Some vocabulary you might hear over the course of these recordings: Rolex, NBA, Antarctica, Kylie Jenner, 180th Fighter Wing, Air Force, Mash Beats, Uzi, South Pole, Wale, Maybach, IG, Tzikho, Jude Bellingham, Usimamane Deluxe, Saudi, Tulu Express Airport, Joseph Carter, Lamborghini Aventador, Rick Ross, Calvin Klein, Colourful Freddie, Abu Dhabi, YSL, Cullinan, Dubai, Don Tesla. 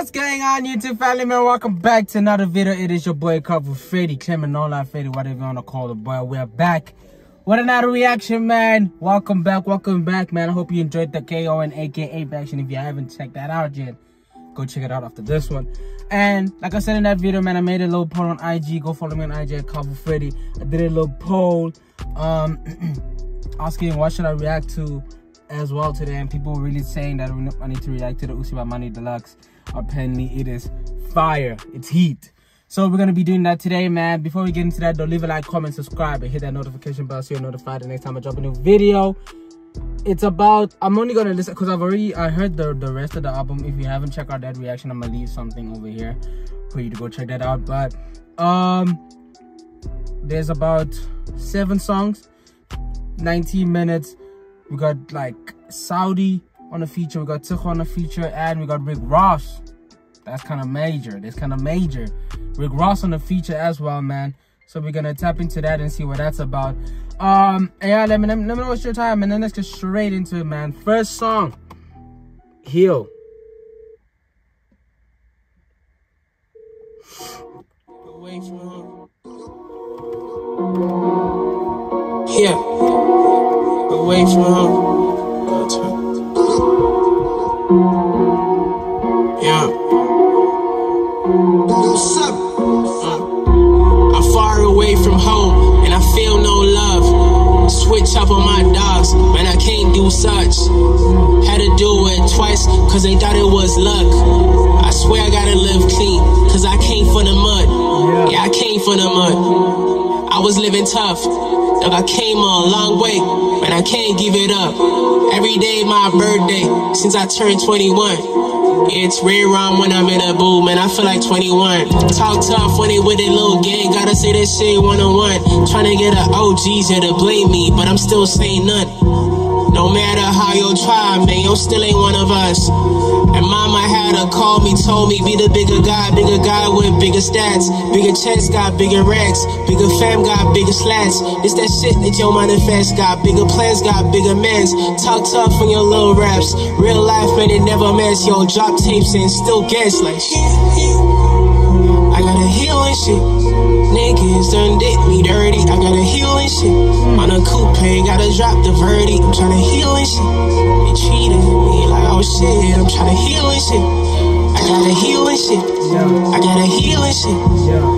What's going on, YouTube family, man? Welcome back to another video. It is your boy Colourful Freddie, Clement Online Freddie, whatever you want to call the boy. We are back with another reaction, man. Welcome back, man. I hope you enjoyed the KO and AKA reaction. If you haven't checked that out yet, go check it out after this one. And like I said in that video, man, I made a little poll on IG. Go follow me on IG at Colourful Freddie. I did a little poll asking what should I react to as well today, and people were really saying that I need to react to the Usimamane Deluxe. Apparently it is fire, it's heat. So we're gonna be doing that today, man. Before we get into that though, leave a like, comment, subscribe, and hit that notification bell so you're notified the next time I drop a new video. It's about, I'm only gonna listen because I heard the rest of the album. If you haven't checked out that reaction, I'm gonna leave something over here for you to go check that out. But there's about 7 songs, 19 minutes. We got like Saudi on a feature, we got Tzikho on a feature, and we got Rick Ross. That's kind of major. Rick Ross on a feature as well, man. So we're gonna tap into that and see what that's about. Yeah, let me know what's your time, and then let's get straight into it, man. First song, Heal. Wait for him. Yeah. What's up? I'm far away from home and I feel no love. Switch up on my dogs, man, I can't do such. Had to do it twice cause they thought it was luck. I swear I gotta live clean cause I came for the mud. Yeah, I came for the mud. I was living tough. Look, I came a long way, man, I can't give it up. Every day my birthday, since I turned 21. It's rerun when I'm in a boom, man, I feel like 21. Talk tough when they with a little gang, gotta say that shit 101. Tryna get a OGs here to blame me, but I'm still saying none. No matter how you try, man, you still ain't one of us. And mama had to call me, told me, be the bigger guy with bigger stats. Bigger chest got bigger racks, bigger fam got bigger slats. It's that shit that your manifest got, bigger plans got bigger mans. Talk tough on your little raps, real life man it never mess. Yo, drop tapes and still guess like shit. I gotta heal and shit. Niggas done did me dirty, I gotta heal and shit. On a coupe, gotta drop the verdict, I'm tryna heal and shit. They treated me like oh shit, I'm tryna heal and shit. I gotta heal and shit. I gotta heal and shit.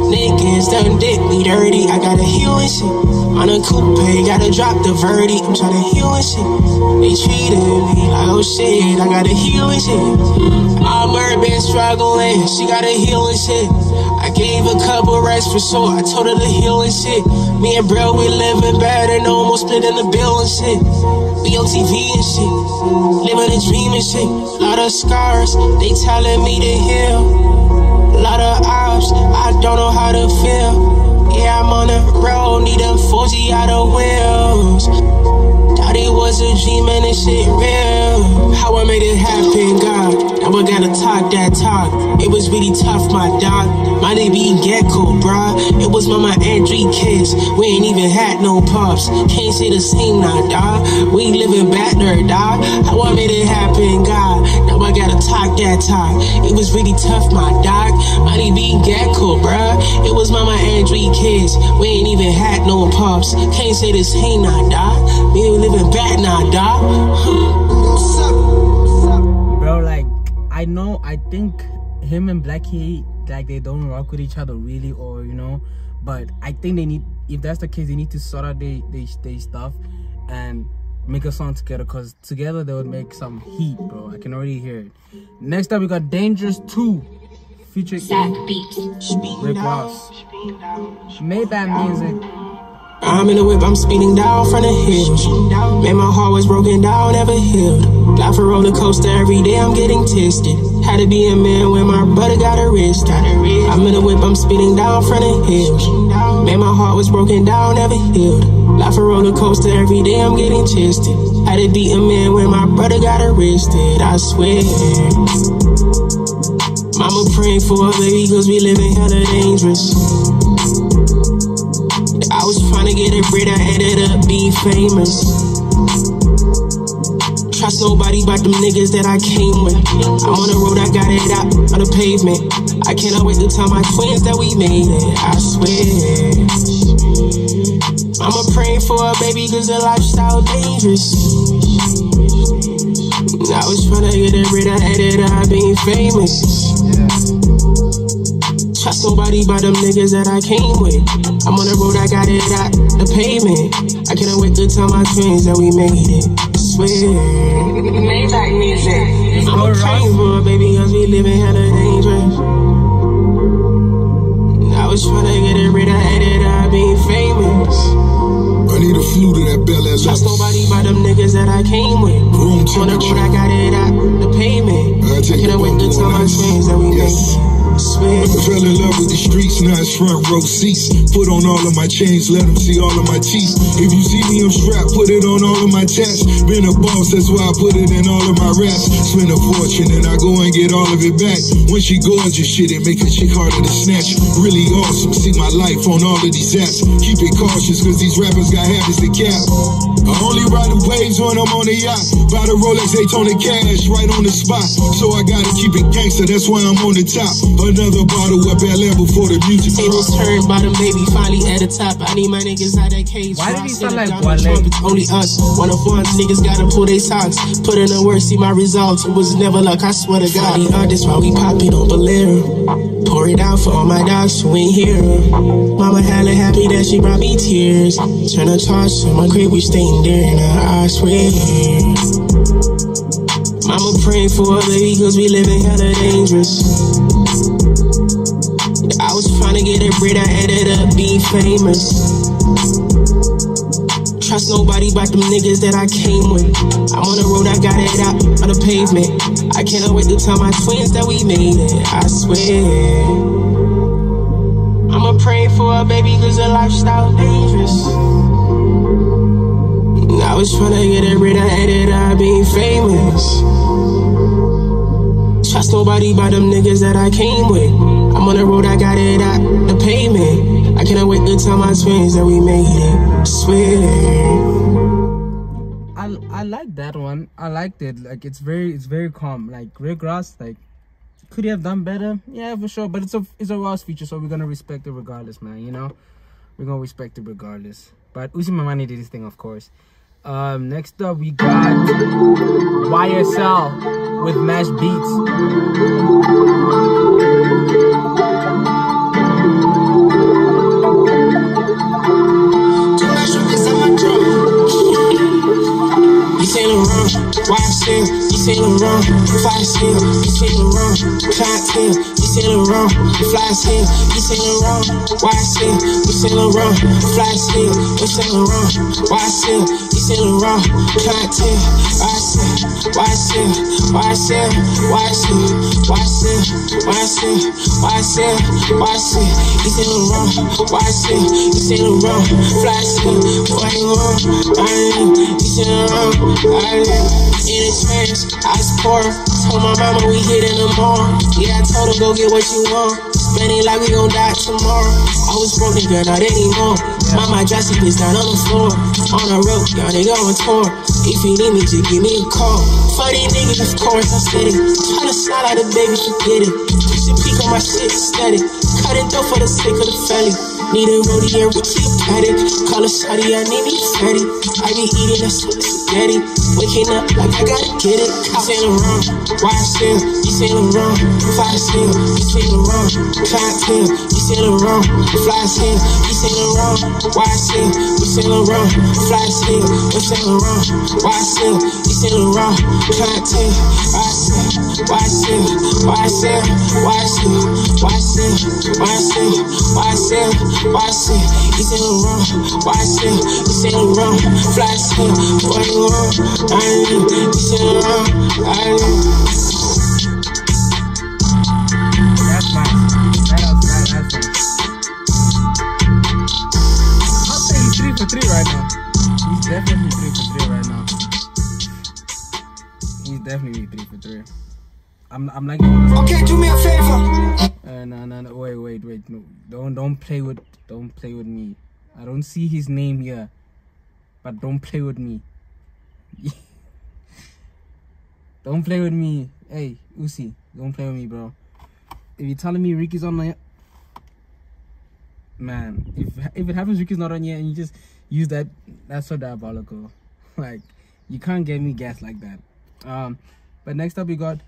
Niggas done did me dirty. I gotta heal and shit. On a coupe, gotta drop the verdict. I'm tryna heal and shit. They treated me like oh shit. I gotta heal and shit. I'm her been struggling. She gotta heal and shit. I gave a couple rest for sure. I told her to heal and shit. Me and bro, we living better. No more splitting the bill and shit. Be on TV and shit. Living a dream and shit. Lot of scars. They telling me to heal. A lot of ops, I don't know how to feel. Yeah, I'm on the road, need a 4G out of wheels. Thought it was a dream and this shit real. How I made it happen, God. Now I gotta talk that talk. It was really tough, my dog. My name be Gecko, bruh. It was mama and 3 kids. We ain't even had no pups. Can't say the same now, dog. We living back there, dog. How I made it happen, God. I gotta talk that talk. It was really tough, my dog. Money being Gecko, bruh. It was mama and 3 kids. We ain't even had no pups. Can't say this ain't not, dog. We ain't living back now, dog. Bro, like, I know, I think him and Blackie, like, they don't rock with each other really, or, you know, but I think they need, if that's the case, they need to sort out their stuff and make a song together, because together they would make some heat, bro. I can already hear it. Next up, we got Dangerous 2 featuring Rick Ross. Made that music. I'm in the whip, I'm speeding down from the hills. Man, my heart was broken down, never healed. Life a roller coaster, every day I'm getting tested. Had to be a man when my brother got arrested. I'm in the whip, I'm speeding down from the hills. Man, my heart was broken down, never healed. Life a roller coaster, every day I'm getting tested. Had to be a man when my brother got arrested, I swear. Mama praying for a baby, cause we living hella dangerous. I was trying to get it rid, I ended up being famous. Try so body about them niggas that I came with. I'm on the road, I got it out on the pavement. I cannot wait to tell my friends that we made it, I swear. I'ma pray for a baby, cause the lifestyle dangerous. I was tryna get it rid of it, I been famous. Try somebody by them niggas that I came with. I'm on the road, I got it out the pavement. I couldn't wait to tell my friends that we made it. I swear. Made like music. I'm a train for a baby, cause we living hella dangerous. I was tryna get it rid of it, I been famous. I need a flu to that bell ass. Trust nobody by them niggas that I came with. Room on the road, I got it out the pavement. I couldn't wait to tell my friends that we made it. I fell in love with the streets, now it's front row seats. Put on all of my chains, let them see all of my teeth. If you see me, I'm strapped, put it on all of my tats. Been a boss, that's why I put it in all of my raps. Spend a fortune and I go and get all of it back. When she gorgeous, shit, it make a chick harder to snatch. Really awesome, see my life on all of these apps. Keep it cautious, cause these rappers got habits to cap. I only ride them waves when I'm on the yacht. Buy the Rolex, Daytona cash, right on the spot. So I gotta keep it gangster, that's why I'm on the top. Another bottle up LM before the music. It was turned by them baby, finally at the top. I need my niggas out that cage. Why did he sound like Wale? Only us. One of one's niggas gotta pull they socks. Put in the work, see my results. It was never luck, I swear to God. Funny artists while we poppin' on Bolero. Pour it out for all my dogs who ain't here. Mama hella happy that she brought me tears. Turn a charge to my crib, we stayin' there. Now I swear. Mama praying for a baby, cause we living hella dangerous. I was trying to get it rid, I ended up being famous. Trust nobody but them niggas that I came with. I'm on the road, I got it out on the pavement. I can't wait to tell my friends that we made it, I swear. I'ma pray for a baby, cause the lifestyle dangerous. I was trying to get it rid, I ended up being famous. Trust nobody but them niggas that I came with. I'm on the road, I got it out the pavement. I cannot wait to tell my friends that we made it. Swear. I like that one. I liked it. Like it's very calm. Like Rick Ross, like could he have done better? Yeah, for sure. But it's a Ross feature, so we're gonna respect it regardless, man. You know, we're gonna respect it regardless. But Usimamane did his thing, of course. Next up we got YSL with Mash Beats. Still, you sailing around, fly still, you sailing around, fly still, you sailing around, fly still, you sailing around, why still, you sailing around, fly still, you sailing around, why still, you sailing around, fly still, why still, why still, why still, why still, why still, why still, why still, you sailing around, why still, you sailing around, fly still, why around, I am, you sailing around, I am. I support her. Told my mama we hit in the morning. Yeah, I told her go get what you want. Spend it like we gon' die tomorrow. I was broken, girl, not anymore. Mama dressing is down on the floor. On the road, y'all nigga on tour. If you need me, just give me a call. For these niggas, of course, I said it. Try to slide out the baby, she did it. She peek on my shit, steady. Cut it dope for the sake of the family. Need a roadie and we keep at it. Call a shawty, I need me steady. I be eating that sweet spaghetti. Waking up like I gotta get it. I sail around, why still? You sail around, fly still. You sail around, fly still. You sail around, fly still. You sail around, why still? You sail around, fly still. You sail around, why still? You sail around, fly still. Why still? Why still? Why still? Why still? Why still? Why still? Why still? Why still, you sailin' wrong? Why still, you sailin' wrong? Fly still, boy, you wrong? I am, you sailin' wrong? I am. That's mine. That was mine, that's mine. I'll say he's 3 for 3 right now. He's definitely 3 for 3 right now. He's definitely 3 for 3. I'm like, okay, do me a favor. No, wait, no, don't play with me. I don't see his name here, but don't play with me. Don't play with me. Hey, Uzi, don't play with me, bro. If you're telling me Ricky's on my... Man, if it happens Ricky's not on yet and you just use that, that's so diabolical. Like, you can't get me gas like that. But next up we got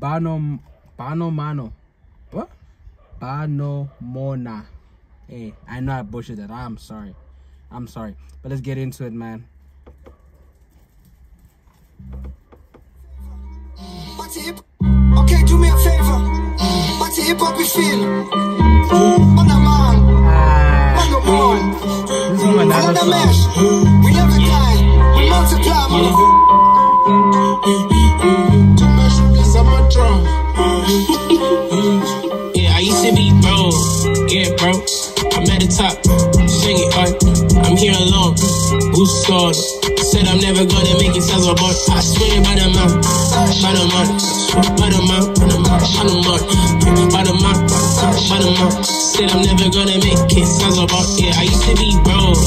Banomano. What? Banomona. Hey, I know I butchered that. I'm sorry. But let's get into it, man. Okay, do me a favor. But the hip hop we feel. On a man. On a ball. On a mesh. We never die. We multiply. To mesh this, I'm a drum. Yeah, I used to be broke. Yeah, bro. I'm at the top. Sing it hard. I'm here alone. Who's scared? Said I'm never gonna make it as a boy. I swear by the mouth, by the mouth, by the mouth, by the mouth, by the mouth, by the mouth, by the mouth. Said I'm never gonna make it as a boy. Yeah, I used to be broke,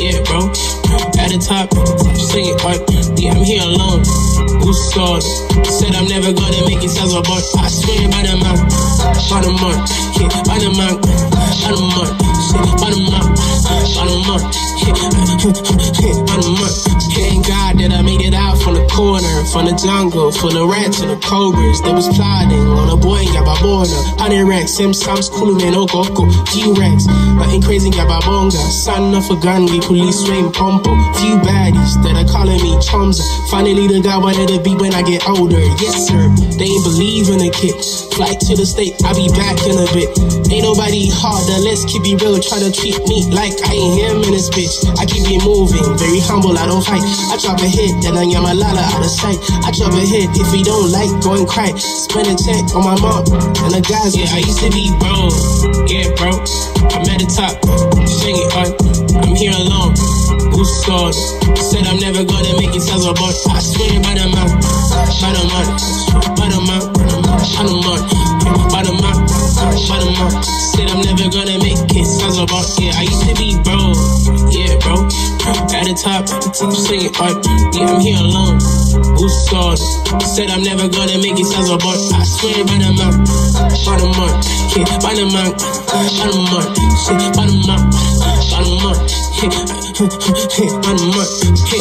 yeah, bro. At the top, sing it hard. Yeah, I'm here alone. Who's scared? Said I'm never gonna make it as a boy. I swear by the mouth, by the mouth, yeah, by the mouth, by the mouth, by the mouth, by the mouth, yeah, by the mouth. Thank God that I made it out from the corner, from the jungle, full of rats and the cobras. They was plotting on a boy and Gababona. 100 racks, Sam's cool man, Ogoko, G-Rex. But in crazy Gababonga, son of a gun, we police rain pompo. Few baddies that are calling me chums. Finally, the guy wanted to be when I get older. Yes, sir, they ain't believe in a kid. Flight to the state, I'll be back in a bit. Ain't nobody harder, let's keep it real. Try to treat me like I ain't him in this bitch. I keep it moving, very humble, I don't fight. I drop a hit, then I am a lot out of sight. I drop a hit, if we don't like, go and cry. Spend a check on my mom and the guys. Yeah, I used to be broke, yeah, bro. I'm at the top, sing it hard. I'm here alone, who's scared? Said I'm never gonna make it as a boy. I swear by the mouth, by the mouth, by the mouth, by the mouth, by the mouth, by the mouth. Said I'm never gonna make it as a boy. Yeah, I used to be broke, yeah, bro. At the top, sing it hard. Yeah, I'm here alone. Who's scared? Said I'm never gonna make it as a boy. I swear by the mouth, by the mouth, yeah, by the mouth, by the mouth, by the mouth, by the mouth, yeah, by the mouth,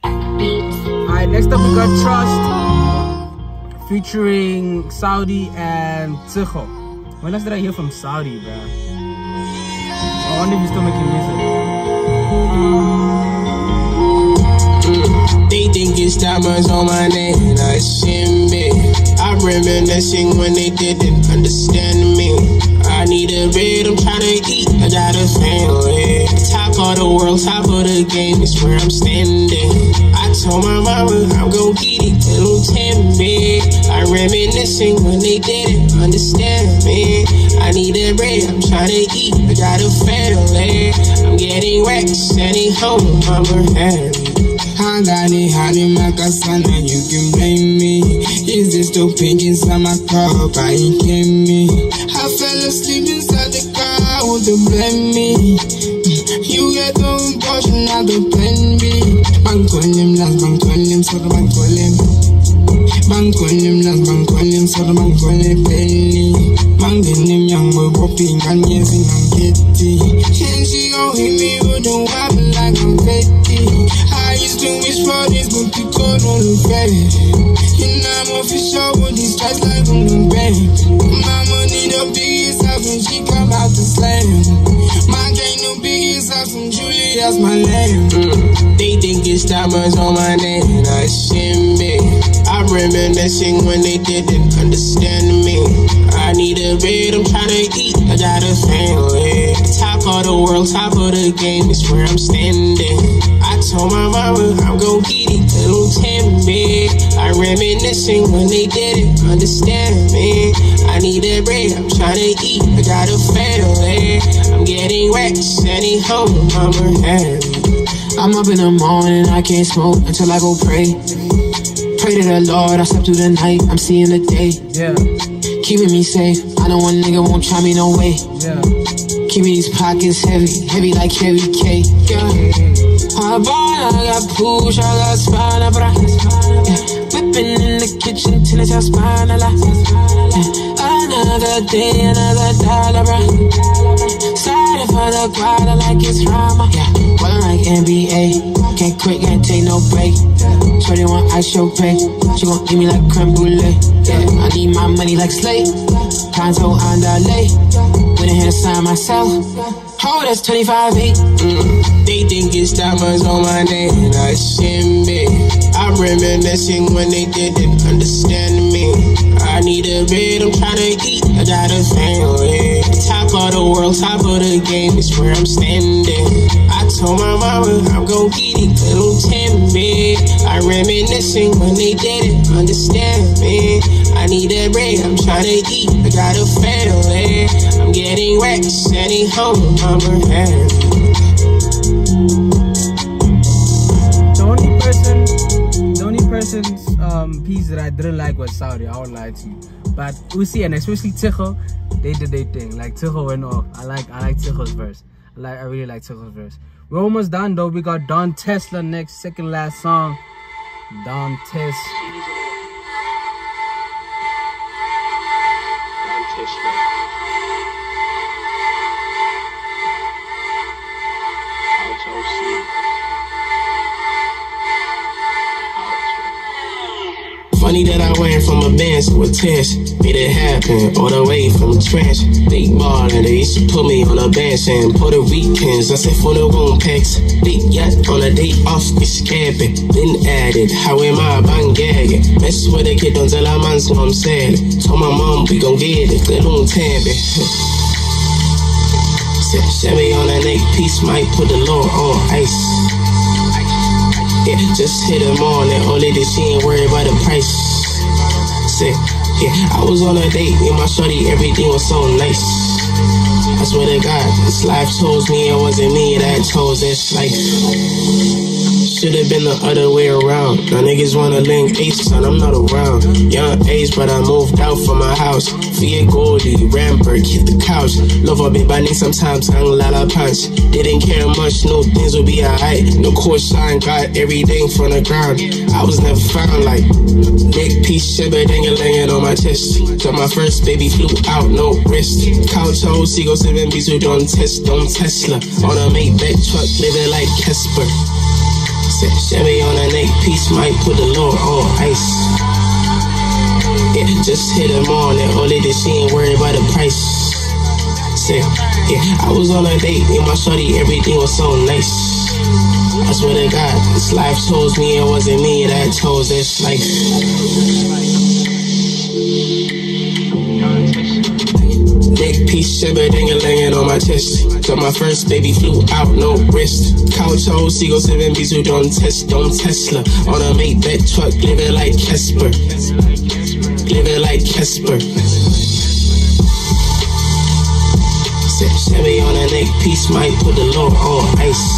yeah. Alright, next up we got Trust featuring Saudi and Tzikho. When last did I hear from Saudi, bro? I wonder if he's still making music. They think it's diamonds on my neck, and I shouldn't be. I reminiscing when they didn't understand me. I need a bed, I'm trying to eat, I got a family. Top of the world, top of the game is where I'm standing. I told my mama I'm gon' get it till I'm 10 big. I reminiscing when they didn't understand me. I need a bread, I'm trying to eat, I got a family. I'm getting racks, any home, mama had me. I got it hot in my casana, you can blame me. Is this the pink inside my cup? I ain't kidding me. I fell asleep inside the car, wouldn't blame me. You get the portion, not the plan B. Bank on him, last bank on him, so the bank on him. Bank on him, last bank on him, so the bank on him, penny. Bank on him, young boy, popping, I'm using my kitty. And she gon' hit me with a wobble like I'm petty. I used to wish for this, but you could on the bed. And I'm official with these stripes like on the bed. My money the biggest up when she come out to slam. My gang the biggest up from Julie, that's my name. They think it's diamonds on my neck, and I shouldn't be. I'm reminiscing when they didn't understand me. I need a bed, I'm trying to eat, I got a family. Top of the world, top of the game is where I'm standing. I told my mama I'm gon' get it till I'm 10 big. I reminiscing when they didn't understand me. I need a break, I'm tryna eat, I got a family. I'm getting racks, any home, mama had me. I'm up in the morning, I can't smoke until I go pray. Pray to the Lord, I slept through the night, I'm seeing the day. Yeah. Keeping me safe, I know one nigga won't try me no way. Yeah. Keeping these pockets heavy, heavy like Harry K. Yeah. Bye. I got push, I got spina bra. Whipping in the kitchen till it's all spina la. Another day, another dollar bra. Started for the quarter like it's drama. Ballin' like NBA, can't quit, can't take no break. 21, I show pay. She gon' eat me like creme brulee. Yeah, I need my money like Slate. Conto on the late. Went ahead and signed myself. Oh, that's 25-8. They think it's diamonds on my name, and I shouldn't be. I'm reminiscing when they didn't understand me. I need a bed, I'm trying to eat, I got a family. Top of the world, top of the game is where I'm standing. I told my mama I'm gon' get it, little timid. I reminiscing when they didn't understand me. I need a break, I'm trying to eat, I got a family. I'm getting wrecked, standing home. The only person's piece that I didn't like was Saudi, I won't lie to you. But Uzi and especially Tzikho, they did their thing. Like Tzikho went off. I like Tzikho's verse. I really like Tzikho's verse. We're almost done though. We got Don Tesla next, second last song. Don Tesla. Funny that I went from a bench with Tish. Made it happen all the way from the trench. They ballin', they used to put me on a bench and put the weekends. I said full of room packs. They got on a day off, it's capping. Then added, how am I bang gagging? That's where they get on till I man, so I'm sad. Told my mom we gon' get it, they don't tap it. Said, shabby on that neck piece, might put the law on ice. Yeah, just hit them on and only did she ain't worried about the price. Sick. Yeah, I was on a date with my shorty, everything was so nice. I swear to God, this life chose me, it wasn't me that chose this life. Should've been the other way around. Now niggas wanna link eight, son, I'm not around. Young age, but I moved out from my house. Via Goldie, Rampart, hit the couch. Love up in Bali sometimes, hung la la punch. Didn't care much, no things would be alright. No course sign, got everything from the ground. I was never found like big piece shiver, dangling on my chest. Got my first baby flew out, no wrist. Couch hold, Tzikho 7B's who don't test, don't Tesla. On a Maybach truck, living like Kesper. Shabby on a neck piece, might put the Lord on ice. Yeah, just hit him on and only that she ain't worried about the price. Say, yeah, I was on a date with my shorty, everything was so nice. I swear to God, this life chose me, it wasn't me that chose this life. Neck piece shiver, ding-a-ling-a on my chest. Got my first baby flew out, no wrist. Couch hold, Tzikho 7B's who don't test, don't Tesla. On a Maybach truck, living like Kesper. Living like Kesper. Shabby on a neck piece, might put the Lord on ice.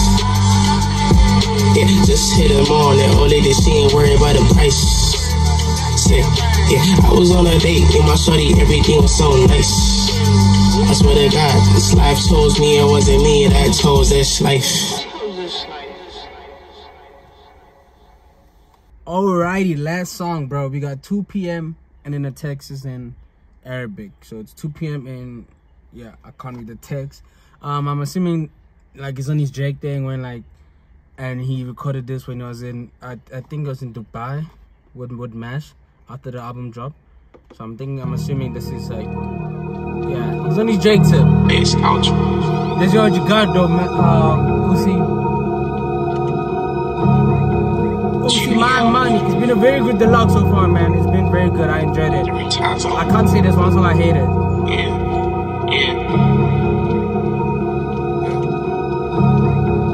Yeah, just hit him on and only that she ain't worried about the price. Say, yeah, I was on a date with my shorty, everything was so nice. I swear to God, this life chose me, it wasn't me that chose this life. Alrighty, last song, bro. We got 2 p.m. and then the text is in Arabic. So it's 2 p.m. and yeah, I can't read the text. I'm assuming like it's on his Drake thing when like, and he recorded this when he was in, I think it was in Dubai with Mash after the album dropped. So I'm assuming this is like. Yeah, he's on his Drake tip. It's outro. This is what you got though, man. Usimamane. It's been a very good deluxe so far, man. It's been very good. I enjoyed it. I can't say this one song I hate it. Yeah.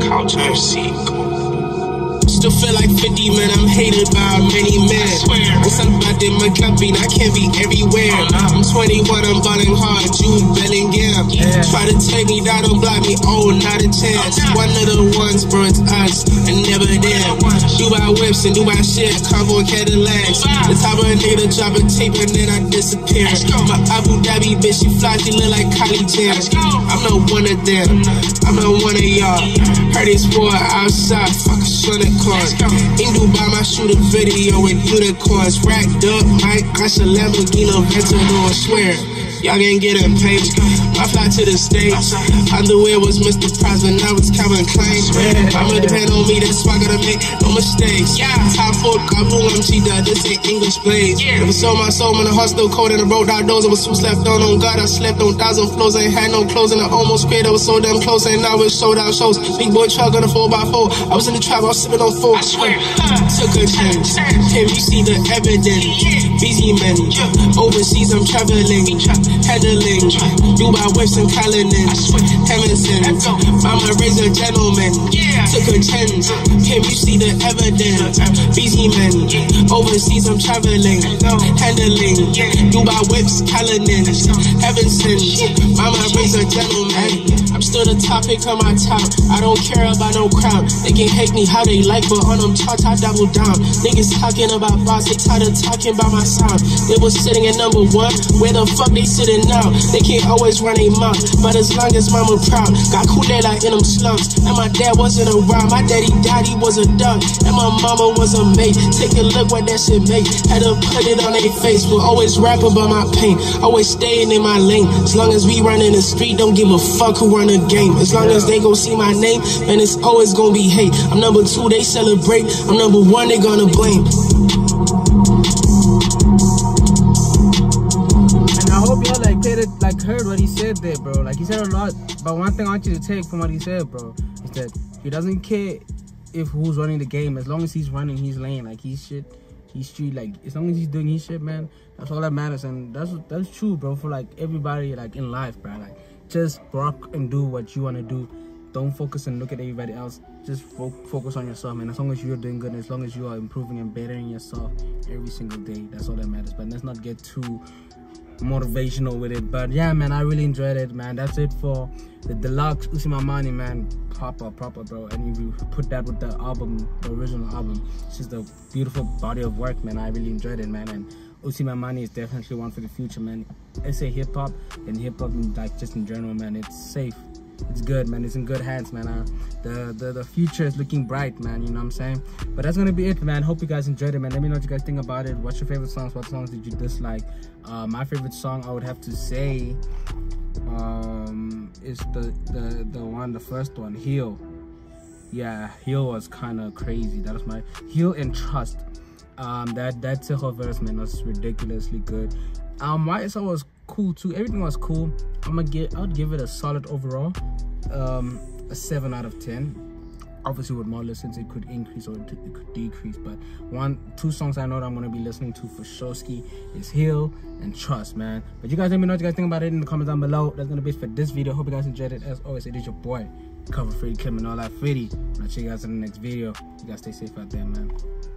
Couch FC. still feel like 50, man. I'm hated by many men. Once I'm about in my company, I can't be everywhere. I'm 21, I'm balling hard. Jude Bellingham. Try to take me down, don't block me. Oh, not a chance. One of the ones burns us and never them. Dubai whips and Dubai shit. Convo Cadillacs. The top of a nigga drop a tape and then I disappear. My Abu Dhabi bitch, she fly, she look like Kylie Jenner. I'm not one of them. I'm not one of y'all. Heard this war outside. Fuck a shunner card. In Dubai, I shoot a video with unicorns. Racked up, Mike, I should Lamborghini Aventador, I swear. Y'all ain't getting paid. I fly to the States. Underwear was Mr. Price, but now it's Calvin Klein. I'ma depend on me, that's why I gotta make no mistakes. Top four, I'm who I'm cheetah, this ain't English blades. Never sold my soul, man, the heart's still cold and the road out doors. I was too slept on God, I slept on 1,000 flows. I ain't had no clothes and I almost quit. I was so damn close and now it's sold out shows. Big boy truck on a 4x4. I was in the trap, I was sipping on 4. I swear, took a chance. Here you see the evidence. Busy man, overseas I'm traveling. Pedaling, Dubai whips and Cullinan, Hamilton, mama raised a gentleman, took a chance, can you see the evidence, busy men, overseas I'm traveling, handling, Dubai whips, Cullinan, Evanson, mama raised a gentleman. I'm still the topic of my top, I don't care about no crowd, they can hate me how they like, but on them charts I double down, niggas talking about boss, they tired of talking about my sound, they was sitting at #1, where the fuck they sitting now, they can't always run their mouth, but as long as mama proud, got Kulela in them slums, and my dad wasn't around, my daddy died, he was a dog, and my mama was a maid, take a look what that shit make, had to put it on their face, will always rap about my pain, always staying in my lane, as long as we run in the street, don't give a fuck who run the game. As long as they gon' see my name, and it's always gonna be hate. I'm #2, they celebrate. I'm #1, they gonna blame. And I hope y'all like did it, like heard what he said there, bro. Like he said a lot, but one thing I want you to take from what he said, bro, is that he doesn't care if who's running the game, as long as he's running his lane, like he's shit, he's street, like as long as he's doing his shit, man. That's all that matters, and that's true, bro, for like everybody, like in life, bro, like. Just rock and do what you want to do. Don't focus and look at everybody else. Just focus on yourself, man. As long as you're doing good, and as long as you are improving and bettering yourself every single day, that's all that matters. But let's not get too motivational with it. But yeah, man, I really enjoyed it, man. That's it for the deluxe Usimamane, man. Proper, bro. And if you put that with the album, the original album, it's just a beautiful body of work, man. I really enjoyed it, man. And Usimamane is definitely one for the future, man. I say hip-hop and hip-hop, like, just in general, man. It's safe, it's good, man. It's in good hands, man. The future is looking bright, man. You know what I'm saying? But that's gonna be it, man. Hope you guys enjoyed it, man. Let me know what you guys think about it. What's your favorite songs? What songs did you dislike? My favorite song, I would have to say, is the first one, Heal. Yeah, Heal was kind of crazy. That was my Heal and Trust. That Tzikho verse, man, was ridiculously good. My song was cool too. Everything was cool. I'd give it a solid overall, a 7 out of 10. Obviously, with more listens, it could increase or it could decrease. But 2 songs I know that I'm gonna be listening to for Shoski is Heal and Trust, man. But you guys let me know what you guys think about it in the comments down below. That's gonna be it for this video. Hope you guys enjoyed it. As always, it is your boy, Colourful Freddie, and all that Freddie. I'll see you guys in the next video. You guys stay safe out there, man.